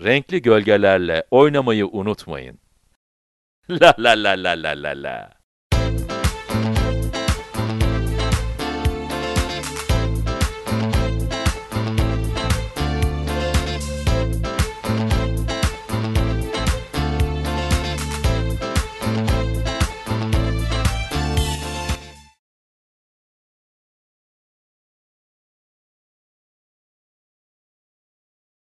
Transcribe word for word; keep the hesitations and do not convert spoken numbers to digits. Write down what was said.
renkli gölgelerle oynamayı unutmayın. La la la la la la la.